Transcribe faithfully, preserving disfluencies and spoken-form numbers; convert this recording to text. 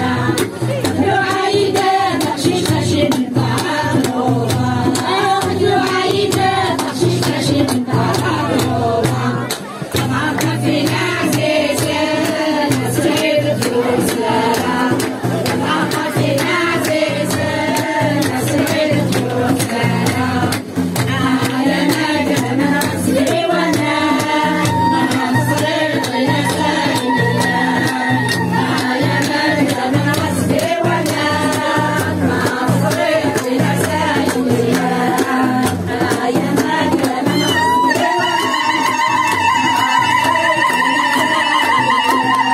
Nah,